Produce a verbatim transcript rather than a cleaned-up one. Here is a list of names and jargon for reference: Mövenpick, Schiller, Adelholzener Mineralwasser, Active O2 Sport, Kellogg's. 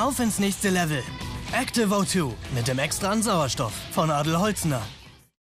Auf ins nächste Level. Active O zwei mit dem Extra an Sauerstoff von Adelholzener.